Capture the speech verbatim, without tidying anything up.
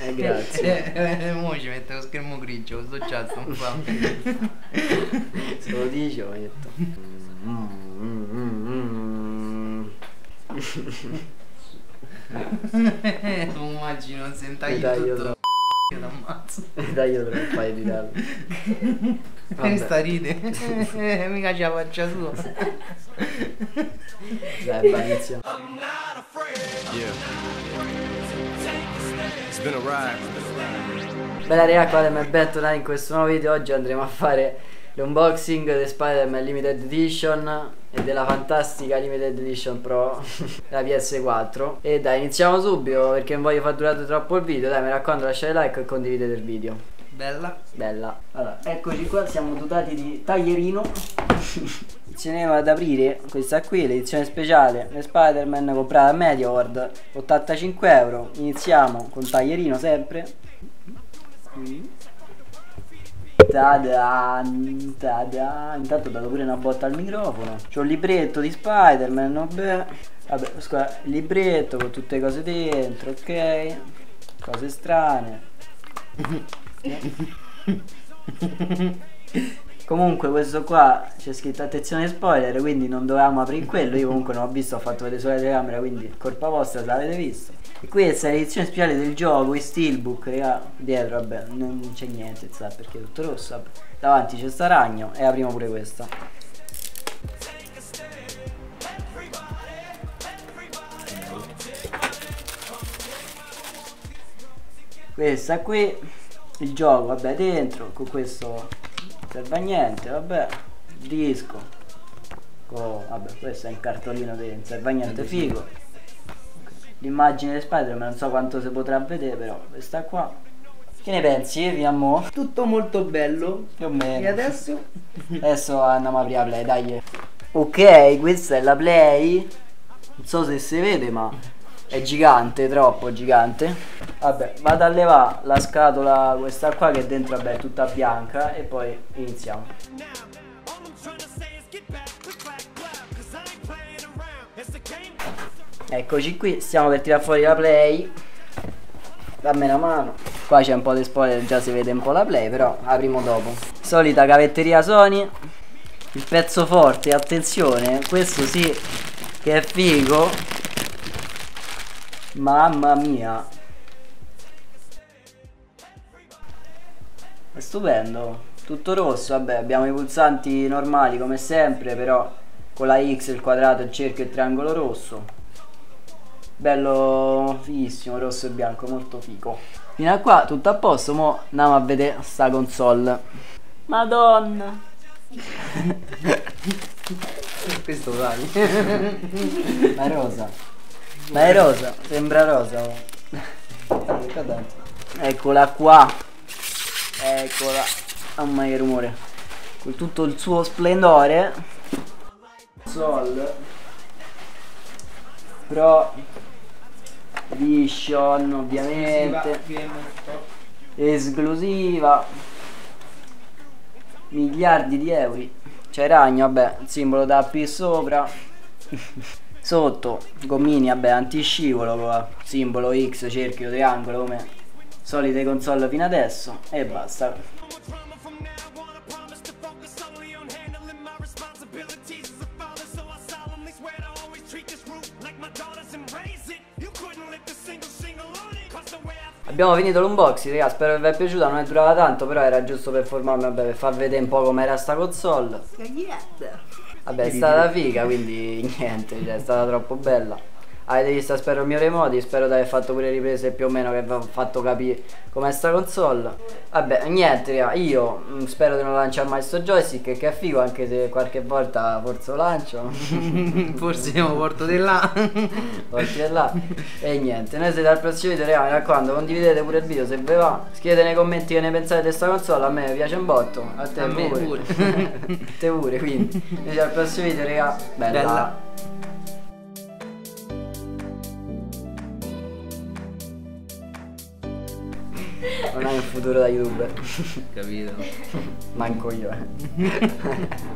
Eh, grazie. E mo ci mette lo schermo grigio, sto già non fa. Se lo dice ho detto. Tu immagino se taglio tutto. Io l'ammazzo. Dai, io dovrei fare di darlo. Questa ride. Mica c'è la faccia sua. Dai, benissimo. Bella raga, qua mi è bentornati in questo nuovo video. Oggi andremo a fare l'unboxing di Spider-Man Limited Edition e della fantastica Limited Edition Pro, la P S quattro. E dai, iniziamo subito perché non voglio far durare troppo il video. Dai, mi raccomando, lasciate like e condividete il video. Bella Bella Allora, eccoci qua, siamo dotati di taglierino. Iniziamo ad aprire questa qui, l'edizione speciale Spider-Man comprata a Mediaworld, ottantacinque euro. Iniziamo con taglierino sempre. mm. Ta-dan, ta-dan. Intanto ho dato pure una botta al microfono. C'ho un libretto di Spider-Man, vabbè. Vabbè, scusa, libretto con tutte le cose dentro, ok. Cose strane. Comunque questo qua c'è scritto attenzione spoiler, quindi non dovevamo aprire quello. Io comunque non ho visto, ho fatto vedere sulla telecamera, quindi colpa vostra se l'avete visto. E questa è l'edizione speciale del gioco, i Steelbook, raga. Dietro vabbè, non c'è niente, sa, perché è tutto rosso, vabbè. Davanti c'è sta ragno e apriamo pure questa. Questa qui, il gioco, vabbè, dentro, con questo non serve a niente, vabbè, disco. Oh, vabbè, questo è un cartolino che non serve a niente, figo. L'immagine di Spider-Man, non so quanto si potrà vedere, però questa qua. Che ne pensi, Fiammo? Tutto molto bello. Più meno. E adesso? Adesso andiamo a aprire la play, dai. Ok, questa è la play. Non so se si vede, ma è gigante, troppo gigante. Vabbè, vado a levare la scatola, questa qua che dentro vabbè, è tutta bianca, e poi iniziamo. Eccoci qui, stiamo per tirare fuori la play. Dammi una mano. Qua c'è un po' di spoiler, già si vede un po' la play, però apriamo dopo. Solita cavetteria Sony. Il pezzo forte, attenzione, questo sì che è figo. Mamma mia, è stupendo. Tutto rosso, vabbè, abbiamo i pulsanti normali come sempre, però con la X, il quadrato, il cerchio e il triangolo rosso. Bello fighissimo, rosso e bianco, molto figo. Fino a qua tutto a posto, mo andiamo a vedere sta console. Madonna. Questo dai. Ma è rosa. Ma è rosa, sembra rosa. Eccola qua. Eccola. Mamma che rumore. Con tutto il suo splendore. Console Pro Vision, ovviamente esclusiva, miliardi di euro. C'è ragno, vabbè, il simbolo da P sopra. Sotto gommini, vabbè, antiscivolo, simbolo X, cerchio, triangolo, come solite console fino adesso, e basta. Abbiamo finito l'unboxing, raga, spero che vi è piaciuta, non è durata tanto, però era giusto per formarmi, vabbè, per far vedere un po' com'era sta console. Vabbè, è stata figa, quindi niente, cioè, è stata troppo bella. Avete visto, spero, il mio remoti, spero di aver fatto pure riprese più o meno che vi ho fatto capire com'è sta console. Vabbè, niente, raga, io spero di non lanciare mai sto joystick, che è figo, anche se qualche volta forse lo lancio. Forse io porto di là. Porto di là. E niente, noi siete al prossimo video, raga, mi raccomando, condividete pure il video se vi va. Scrivete nei commenti che ne pensate di sta console, a me piace un botto, a te a pure. Me pure. A te pure, quindi. Noi siete al prossimo video, raga, bella. Bella. Non hai un futuro da youtuber. Capito? Manco io.